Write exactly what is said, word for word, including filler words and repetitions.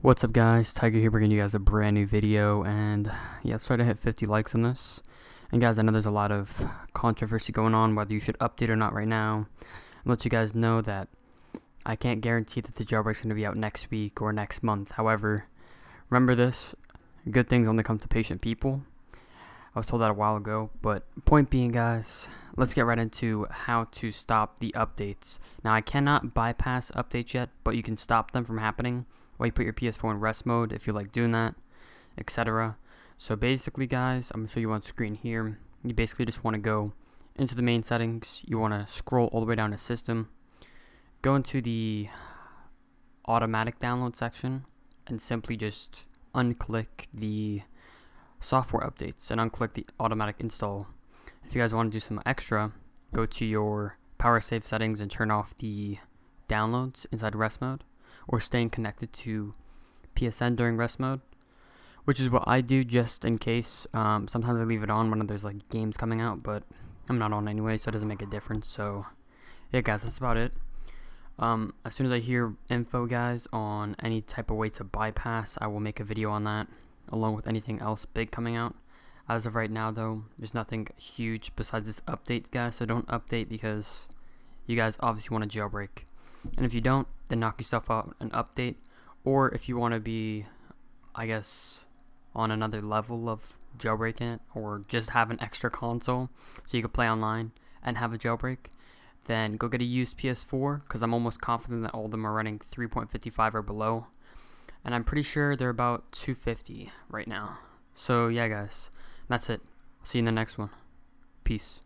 What's up guys, Tiger here, bringing you guys a brand new video, and yeah, let's try to hit fifty likes on this. And guys, I know there's a lot of controversy going on whether you should update or not right now. I'll let you guys know that I can't guarantee that the jailbreak's going to be out next week or next month. However, remember this, good things only come to patient people. I was told that a while ago, but point being guys, let's get right into how to stop the updates. Now I cannot bypass updates yet, but you can stop them from happening while you put your P S four in rest mode if you like doing that, et cetera. So basically guys, I'm going to show you on screen here. You basically just want to go into the main settings. You want to scroll all the way down to system. Go into the automatic download section and simply just unclick the software updates and unclick the automatic install. If you guys want to do some extra, go to your power save settings and turn off the downloads inside rest mode, or staying connected to P S N during rest mode, which is what I do just in case. Um, sometimes I leave it on when there's like games coming out, but I'm not on anyway, so it doesn't make a difference. So yeah guys, that's about it. Um, as soon as I hear info guys on any type of way to bypass, I will make a video on that along with anything else big coming out. As of right now though, there's nothing huge besides this update guys, so don't update because you guys obviously want to jailbreak. And if you don't, then knock yourself out an update, or if you want to be, I guess, on another level of jailbreaking it, or just have an extra console so you can play online and have a jailbreak, then go get a used P S four, because I'm almost confident that all of them are running three point five five or below, and I'm pretty sure they're about two fifty right now. So yeah guys, that's it. See you in the next one. Peace.